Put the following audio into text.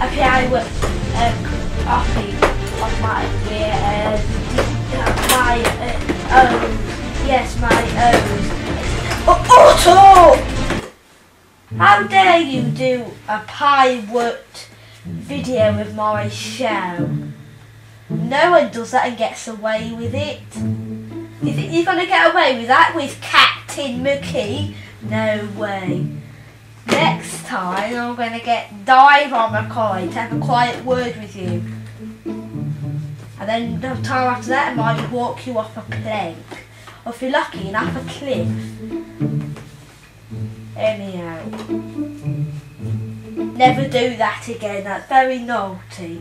Okay, I will copy of my my Otto! How dare you do a pirate video with my show? No one does that and gets away with it. You think you're gonna get away with that with Captain McKee? No way. Next time I'm going to get Dive on McKee to have a quiet word with you. And then the time after that I might walk you off a plank. Or if you're lucky enough a cliff. Anyhow. Never do that again, that's very naughty.